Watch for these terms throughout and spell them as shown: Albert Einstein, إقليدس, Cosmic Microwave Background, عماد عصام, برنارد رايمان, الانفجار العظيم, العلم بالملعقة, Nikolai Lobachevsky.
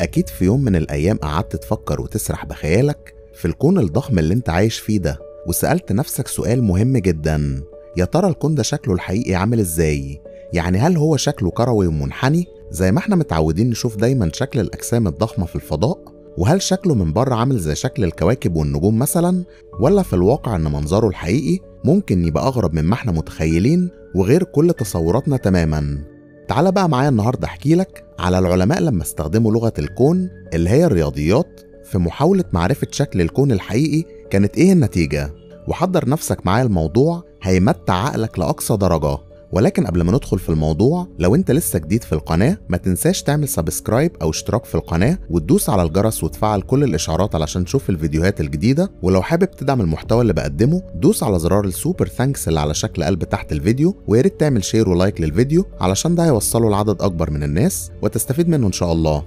أكيد في يوم من الأيام قعدت تفكر وتسرح بخيالك في الكون الضخم اللي انت عايش فيه ده، وسألت نفسك سؤال مهم جدا، يا ترى الكون ده شكله الحقيقي عامل ازاي؟ يعني هل هو شكله كروي ومنحني زي ما احنا متعودين نشوف دايما شكل الأجسام الضخمة في الفضاء؟ وهل شكله من بره عامل زي شكل الكواكب والنجوم مثلا؟ ولا في الواقع ان منظره الحقيقي ممكن يبقى أغرب مما احنا متخيلين وغير كل تصوراتنا تماما؟ تعال بقى معايا النهارده احكي لك على العلماء لما استخدموا لغة الكون اللي هي الرياضيات في محاولة معرفة شكل الكون الحقيقي كانت ايه النتيجة، وحضر نفسك معايا، الموضوع هيمتع عقلك لأقصى درجة. ولكن قبل ما ندخل في الموضوع، لو انت لسه جديد في القناة ما تنساش تعمل سبسكرايب او اشتراك في القناة وتدوس على الجرس وتفعل كل الاشعارات علشان تشوف الفيديوهات الجديدة. ولو حابب تدعم المحتوى اللي بقدمه دوس على زرار السوبر ثانكس اللي على شكل قلب تحت الفيديو، وياريت تعمل شير ولايك للفيديو علشان ده هيوصله لعدد اكبر من الناس وتستفيد منه ان شاء الله.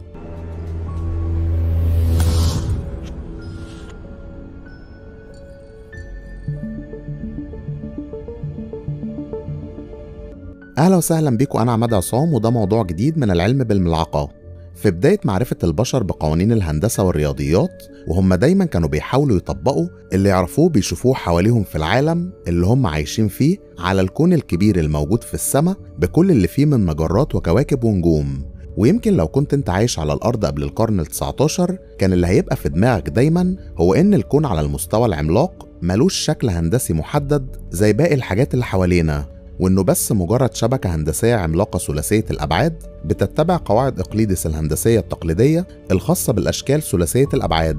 أهلا وسهلا بيكم، أنا عماد عصام وده موضوع جديد من العلم بالملعقة. في بداية معرفة البشر بقوانين الهندسة والرياضيات، وهم دايما كانوا بيحاولوا يطبقوا اللي يعرفوه بيشوفوه حواليهم في العالم اللي هم عايشين فيه على الكون الكبير الموجود في السماء بكل اللي فيه من مجرات وكواكب ونجوم. ويمكن لو كنت انت عايش على الأرض قبل القرن ال19 كان اللي هيبقى في دماغك دايما هو إن الكون على المستوى العملاق ملوش شكل هندسي محدد زي باقي الحاجات اللي حوالينا، وإنه بس مجرد شبكة هندسية عملاقة ثلاثية الأبعاد بتتبع قواعد إقليدس الهندسية التقليدية الخاصة بالأشكال ثلاثية الأبعاد.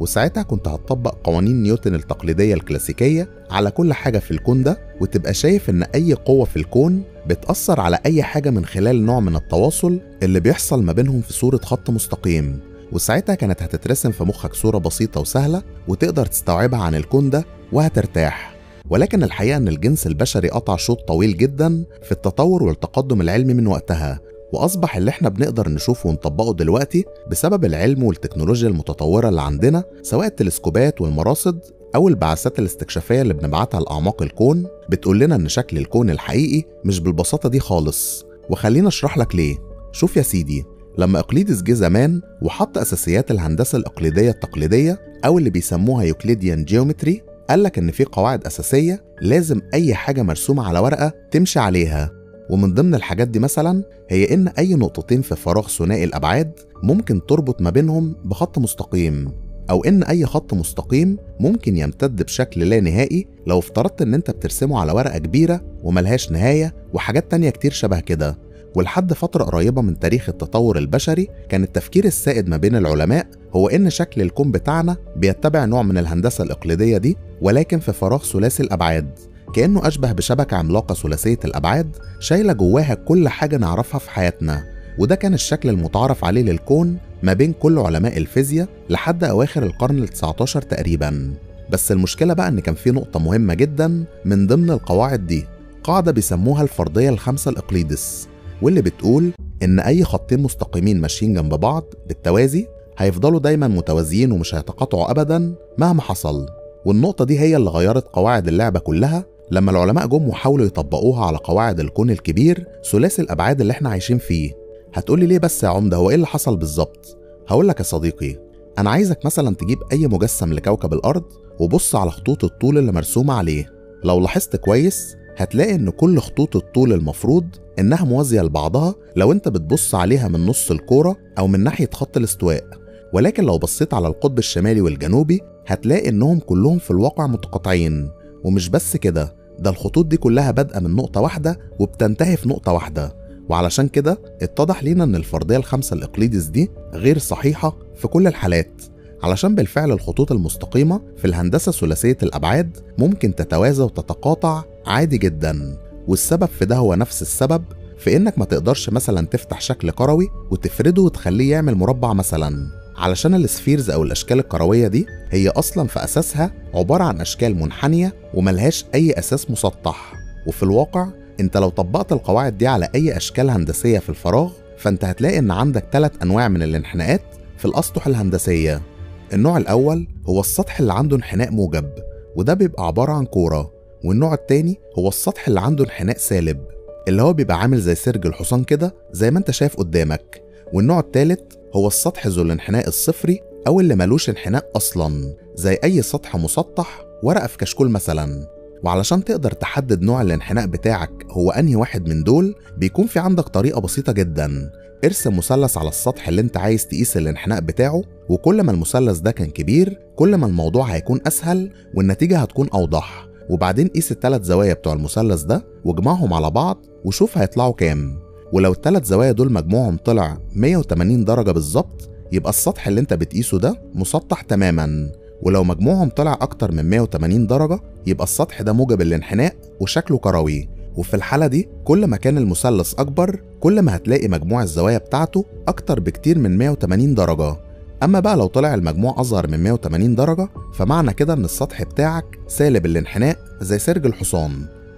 وساعتها كنت هتطبق قوانين نيوتن التقليدية الكلاسيكية على كل حاجة في الكون ده، وتبقى شايف إن أي قوة في الكون بتأثر على أي حاجة من خلال نوع من التواصل اللي بيحصل ما بينهم في صورة خط مستقيم. وساعتها كانت هتترسم في مخك صورة بسيطة وسهلة وتقدر تستوعبها عن الكون ده وهترتاح. ولكن الحقيقة إن الجنس البشري قطع شوط طويل جدا في التطور والتقدم العلمي من وقتها، وأصبح اللي احنا بنقدر نشوفه ونطبقه دلوقتي بسبب العلم والتكنولوجيا المتطورة اللي عندنا، سواء التلسكوبات والمراصد أو البعثات الاستكشافية اللي بنبعتها لأعماق الكون، بتقول لنا إن شكل الكون الحقيقي مش بالبساطة دي خالص. وخلينا أشرح لك ليه. شوف يا سيدي، لما إقليدس جه زمان وحط أساسيات الهندسة الإقليدية التقليدية أو اللي بيسموها يوكليديان جيومتري، قالك إن في قواعد أساسية لازم أي حاجة مرسومة على ورقة تمشي عليها، ومن ضمن الحاجات دي مثلا هي إن أي نقطتين في فراغ ثنائي الأبعاد ممكن تربط ما بينهم بخط مستقيم، أو إن أي خط مستقيم ممكن يمتد بشكل لا نهائي لو افترضت إن أنت بترسمه على ورقة كبيرة وملهاش نهاية، وحاجات تانية كتير شبه كده. ولحد فترة قريبة من تاريخ التطور البشري كان التفكير السائد ما بين العلماء هو إن شكل الكون بتاعنا بيتبع نوع من الهندسة الإقليدية دي، ولكن في فراغ ثلاثي الأبعاد، كأنه أشبه بشبكة عملاقة ثلاثية الأبعاد شايلة جواها كل حاجة نعرفها في حياتنا. وده كان الشكل المتعارف عليه للكون ما بين كل علماء الفيزياء لحد أواخر القرن ال19 تقريبا. بس المشكلة بقى إن كان في نقطة مهمة جدا من ضمن القواعد دي، قاعدة بيسموها الفرضية الخامسة لإقليدس، واللي بتقول إن أي خطين مستقيمين ماشيين جنب بعض بالتوازي هيفضلوا دايما متوازيين ومش هيتقاطعوا أبدا مهما حصل. والنقطة دي هي اللي غيرت قواعد اللعبة كلها لما العلماء جم وحاولوا يطبقوها على قواعد الكون الكبير ثلاثي الأبعاد اللي احنا عايشين فيه. هتقولي ليه بس يا عمدة، هو إيه اللي حصل بالظبط؟ هقولك يا صديقي، أنا عايزك مثلا تجيب أي مجسم لكوكب الأرض وبص على خطوط الطول اللي مرسومة عليه. لو لاحظت كويس هتلاقي إن كل خطوط الطول المفروض إنها موازية لبعضها لو أنت بتبص عليها من نص الكورة أو من ناحية خط الاستواء، ولكن لو بصيت على القطب الشمالي والجنوبي هتلاقي إنهم كلهم في الواقع متقاطعين. ومش بس كده، ده الخطوط دي كلها بادئة من نقطة واحدة وبتنتهي في نقطة واحدة. وعلشان كده اتضح لينا إن الفرضية الخامسة الإقليدس دي غير صحيحة في كل الحالات، علشان بالفعل الخطوط المستقيمة في الهندسة ثلاثية الأبعاد ممكن تتوازى وتتقاطع عادي جدا. والسبب في ده هو نفس السبب في إنك ما تقدرش مثلا تفتح شكل كروي وتفرده وتخليه يعمل مربع مثلا، علشان السفيرز أو الأشكال الكروية دي هي أصلا في أساسها عبارة عن أشكال منحنية وملهاش أي أساس مسطح. وفي الواقع أنت لو طبقت القواعد دي على أي أشكال هندسية في الفراغ فأنت هتلاقي إن عندك 3 أنواع من الانحناءات في الأسطح الهندسية. النوع الأول هو السطح اللي عنده انحناء موجب، وده بيبقى عبارة عن كورة. والنوع التاني هو السطح اللي عنده انحناء سالب، اللي هو بيبقى عامل زي سرج الحصان كده زي ما انت شايف قدامك. والنوع التالت هو السطح ذو الانحناء الصفري أو اللي ملوش انحناء أصلاً زي أي سطح مسطح، ورقة في كشكول مثلاً. وعلشان تقدر تحدد نوع الانحناء بتاعك هو أنهي واحد من دول، بيكون في عندك طريقة بسيطة جداً. ارسم مثلث على السطح اللي انت عايز تقيس الانحناء بتاعه، وكل ما المثلث ده كان كبير كل ما الموضوع هيكون أسهل والنتيجة هتكون أوضح. وبعدين قيس الثلاث زوايا بتوع المثلث ده واجمعهم على بعض وشوف هيطلعوا كام. ولو الثلاث زوايا دول مجموعهم طلع 180 درجة بالظبط، يبقى السطح اللي انت بتقيسه ده مسطح تماما. ولو مجموعهم طلع أكتر من 180 درجة يبقى السطح ده موجب الانحناء وشكله كروي. وفي الحالة دي كل ما كان المثلث أكبر كل ما هتلاقي مجموع الزوايا بتاعته أكتر بكتير من 180 درجة. أما بقى لو طلع المجموع أصغر من 180 درجة فمعنى كده إن السطح بتاعك سالب الانحناء زي سرج الحصان.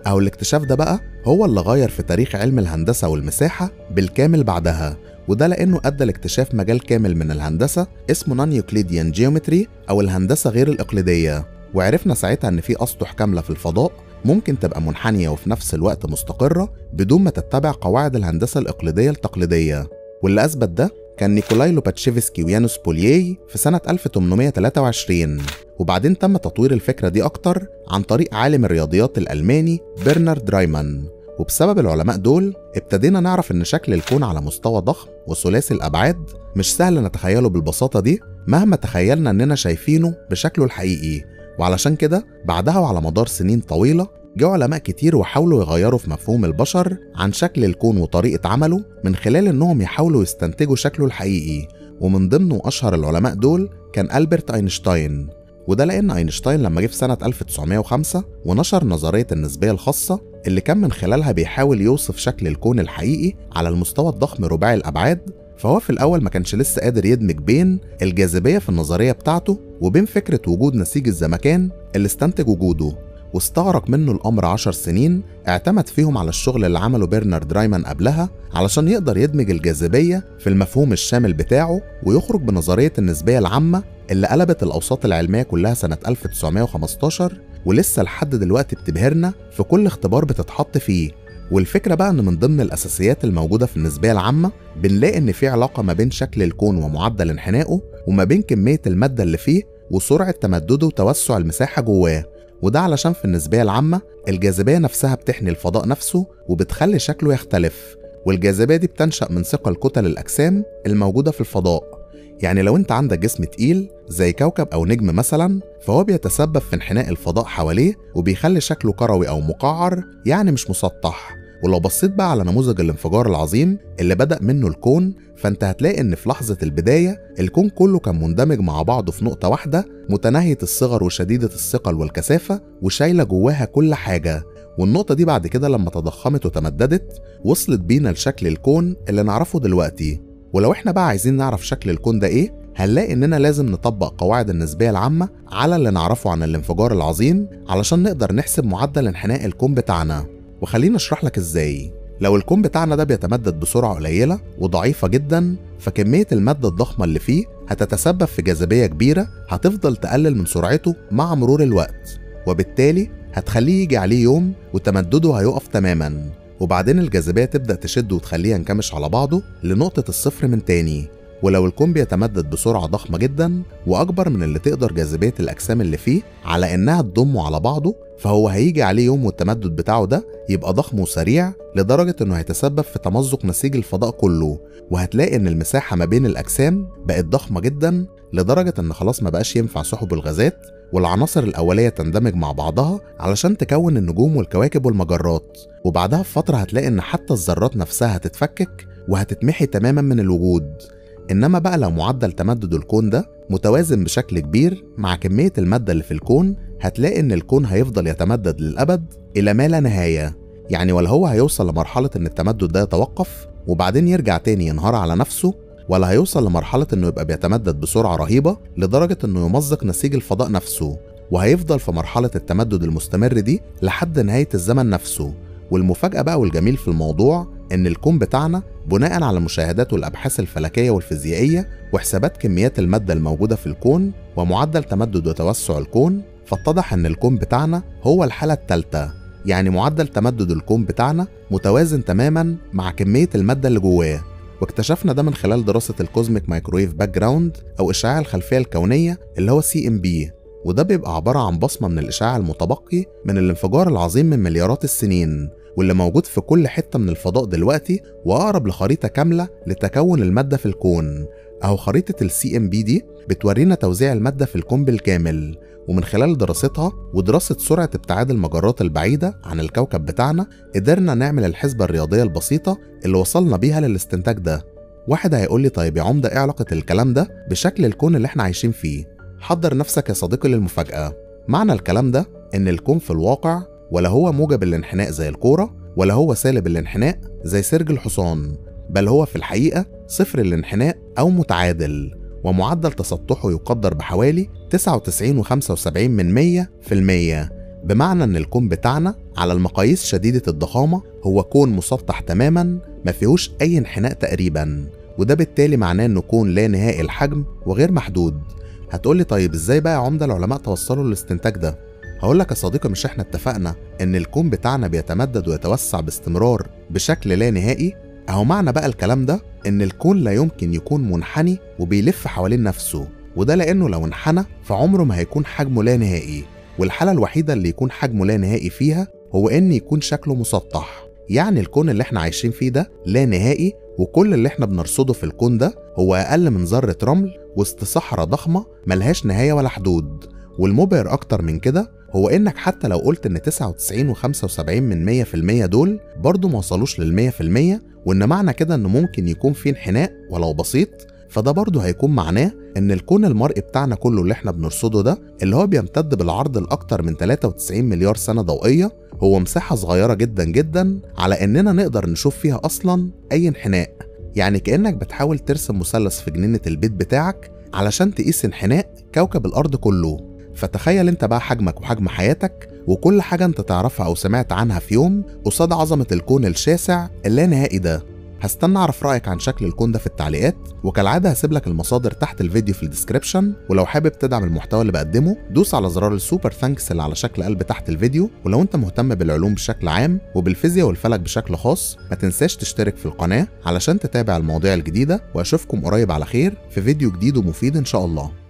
أو الاكتشاف ده بقى هو اللي غير في تاريخ علم الهندسة والمساحة بالكامل بعدها، وده لأنه أدى لاكتشاف مجال كامل من الهندسة اسمه نون يوكليديان جيومتري أو الهندسة غير الإقليدية. وعرفنا ساعتها إن في أسطح كاملة في الفضاء ممكن تبقى منحنية وفي نفس الوقت مستقرة بدون ما تتبع قواعد الهندسة الإقليدية التقليدية. واللي أثبت ده كان نيكولاي لوباتشيفسكي ويانوس بولياي في سنة 1823. وبعدين تم تطوير الفكرة دي أكتر عن طريق عالم الرياضيات الألماني برنارد رايمان. وبسبب العلماء دول ابتدينا نعرف إن شكل الكون على مستوى ضخم وثلاثي الأبعاد مش سهل نتخيله بالبساطة دي مهما تخيلنا إننا شايفينه بشكله الحقيقي. وعلشان كده بعدها وعلى مدار سنين طويلة جه علماء كتير وحاولوا يغيروا في مفهوم البشر عن شكل الكون وطريقة عمله من خلال إنهم يحاولوا يستنتجوا شكله الحقيقي. ومن ضمنه أشهر العلماء دول كان ألبرت أينشتاين. وده لأن أينشتاين لما جه في سنة 1905 ونشر نظرية النسبية الخاصة اللي كان من خلالها بيحاول يوصف شكل الكون الحقيقي على المستوى الضخم رباعي الأبعاد، فهو في الأول ما كانش لسه قادر يدمج بين الجاذبية في النظرية بتاعته وبين فكرة وجود نسيج الزمكان اللي استنتج وجوده. واستغرق منه الأمر 10 سنين اعتمد فيهم على الشغل اللي عمله برنارد رايمان قبلها علشان يقدر يدمج الجاذبية في المفهوم الشامل بتاعه ويخرج بنظرية النسبية العامة اللي قلبت الأوساط العلمية كلها سنة 1915 ولسه لحد دلوقتي بتبهرنا في كل اختبار بتتحط فيه. والفكرة بقى إن من ضمن الأساسيات الموجودة في النسبية العامة بنلاقي إن في علاقة ما بين شكل الكون ومعدل انحنائه وما بين كمية المادة اللي فيه وسرعة تمدده وتوسع المساحة جواه. وده علشان في النسبية العامة الجاذبية نفسها بتحني الفضاء نفسه وبتخلي شكله يختلف، والجاذبية دي بتنشأ من ثقل كتل الأجسام الموجودة في الفضاء. يعني لو انت عندك جسم تقيل زي كوكب أو نجم مثلا فهو بيتسبب في انحناء الفضاء حواليه وبيخلي شكله كروي أو مقعر، يعني مش مسطح. ولو بصيت بقى على نموذج الانفجار العظيم اللي بدأ منه الكون فانت هتلاقي ان في لحظة البداية الكون كله كان مندمج مع بعضه في نقطة واحدة متناهية الصغر وشديدة الثقل والكثافة وشايلة جواها كل حاجة. والنقطة دي بعد كده لما تضخمت وتمددت وصلت بينا لشكل الكون اللي نعرفه دلوقتي. ولو احنا بقى عايزين نعرف شكل الكون ده ايه هنلاقي اننا لازم نطبق قواعد النسبية العامة على اللي نعرفه عن الانفجار العظيم علشان نقدر نحسب معدل انحناء الكون بتاعنا. وخلينا اشرح لك ازاي. لو الكون بتاعنا ده بيتمدد بسرعة قليلة وضعيفة جدا فكمية المادة الضخمة اللي فيه هتتسبب في جاذبية كبيرة هتفضل تقلل من سرعته مع مرور الوقت، وبالتالي هتخليه يجي عليه يوم وتمدده هيقف تماما. وبعدين الجاذبية تبدأ تشد وتخليه ينكمش على بعضه لنقطة الصفر من تاني. ولو الكون بيتمدد بسرعة ضخمة جدا وأكبر من اللي تقدر جاذبية الأجسام اللي فيه على إنها تضمه على بعضه فهو هيجي عليه يوم والتمدد بتاعه ده يبقى ضخم وسريع لدرجة إنه هيتسبب في تمزق نسيج الفضاء كله. وهتلاقي إن المساحة ما بين الأجسام بقت ضخمة جدا لدرجة إن خلاص ما بقاش ينفع سحب الغازات والعناصر الأولية تندمج مع بعضها علشان تكون النجوم والكواكب والمجرات. وبعدها بفترة هتلاقي إن حتى الذرات نفسها هتتفكك وهتتمحي تماما من الوجود. إنما بقى لو معدل تمدد الكون ده متوازن بشكل كبير مع كمية المادة اللي في الكون هتلاقي إن الكون هيفضل يتمدد للأبد إلى ما لا نهاية. يعني ولا هو هيوصل لمرحلة إن التمدد ده يتوقف وبعدين يرجع تاني ينهار على نفسه، ولا هيوصل لمرحلة إنه يبقى بيتمدد بسرعة رهيبة لدرجة إنه يمزق نسيج الفضاء نفسه. وهيفضل في مرحلة التمدد المستمر دي لحد نهاية الزمن نفسه. والمفاجأة بقى والجميل في الموضوع إن الكون بتاعنا بناء على مشاهدات والأبحاث الفلكية والفيزيائية وحسابات كميات المادة الموجودة في الكون ومعدل تمدد وتوسع الكون فاتضح إن الكون بتاعنا هو الحالة الثالثة. يعني معدل تمدد الكون بتاعنا متوازن تماما مع كمية المادة اللي جواه. واكتشفنا ده من خلال دراسة الكوزميك مايكرويف باك جراوند أو إشعاع الخلفية الكونية اللي هو CMB، وده بيبقى عبارة عن بصمة من الإشعاع المتبقي من الانفجار العظيم من مليارات السنين، واللي موجود في كل حتة من الفضاء دلوقتي، وأقرب لخريطة كاملة لتكون المادة في الكون. أو خريطة CMB دي بتورينا توزيع المادة في الكون بالكامل، ومن خلال دراستها ودراسة سرعة ابتعاد المجرات البعيدة عن الكوكب بتاعنا قدرنا نعمل الحسبة الرياضية البسيطة اللي وصلنا بيها للاستنتاج ده. واحد هيقول لي طيب يا عمدة إيه علاقة الكلام ده بشكل الكون اللي احنا عايشين فيه؟ حضر نفسك يا صديقي للمفاجأة. معنى الكلام ده إن الكون في الواقع ولا هو موجب الانحناء زي الكورة، ولا هو سالب الانحناء زي سرج الحصان، بل هو في الحقيقة صفر الانحناء أو متعادل، ومعدل تسطحه يقدر بحوالي 99.75%، بمعنى إن الكون بتاعنا على المقاييس شديدة الضخامة هو كون مسطح تماماً ما فيهوش أي انحناء تقريباً، وده بالتالي معناه إنه كون لا نهائي الحجم وغير محدود. هتقولي طيب إزاي بقى يا عمدة العلماء توصلوا للاستنتاج ده؟ هقولك يا صديقي مش إحنا اتفقنا إن الكون بتاعنا بيتمدد ويتوسع باستمرار بشكل لا نهائي؟ أهو معنى بقى الكلام ده إن الكون لا يمكن يكون منحني وبيلف حوالين نفسه، وده لأنه لو انحنى فعمره ما هيكون حجمه لا نهائي، والحالة الوحيدة اللي يكون حجمه لا نهائي فيها هو إن يكون شكله مسطح. يعني الكون اللي إحنا عايشين فيه ده لا نهائي، وكل اللي إحنا بنرصده في الكون ده هو أقل من ذرة رمل وسط صحراء ضخمة ملهاش نهاية ولا حدود. والمبهر أكتر من كده هو إنك حتى لو قلت إن 99.75% دول برضه موصلوش لل100%، وإن معنى كده إنه ممكن يكون فيه انحناء ولو بسيط، فده برضه هيكون معناه إن الكون المرئي بتاعنا كله اللي إحنا بنرصده ده اللي هو بيمتد بالعرض لأكتر من 93 مليار سنة ضوئية هو مساحة صغيرة جدا جدا على إننا نقدر نشوف فيها أصلا أي انحناء. يعني كأنك بتحاول ترسم مثلث في جنينة البيت بتاعك علشان تقيس انحناء كوكب الأرض كله. فتخيل انت بقى حجمك وحجم حياتك وكل حاجة انت تعرفها أو سمعت عنها في يوم قصاد عظمة الكون الشاسع اللانهائي ده. هستنى أعرف رأيك عن شكل الكون ده في التعليقات، وكالعادة هسيب لك المصادر تحت الفيديو في الديسكريبشن، ولو حابب تدعم المحتوى اللي بقدمه دوس على زرار السوبر ثانكس اللي على شكل قلب تحت الفيديو. ولو انت مهتم بالعلوم بشكل عام وبالفيزياء والفلك بشكل خاص ما تنساش تشترك في القناة علشان تتابع المواضيع الجديدة، واشوفكم قريب على خير في فيديو جديد ومفيد ان شاء الله.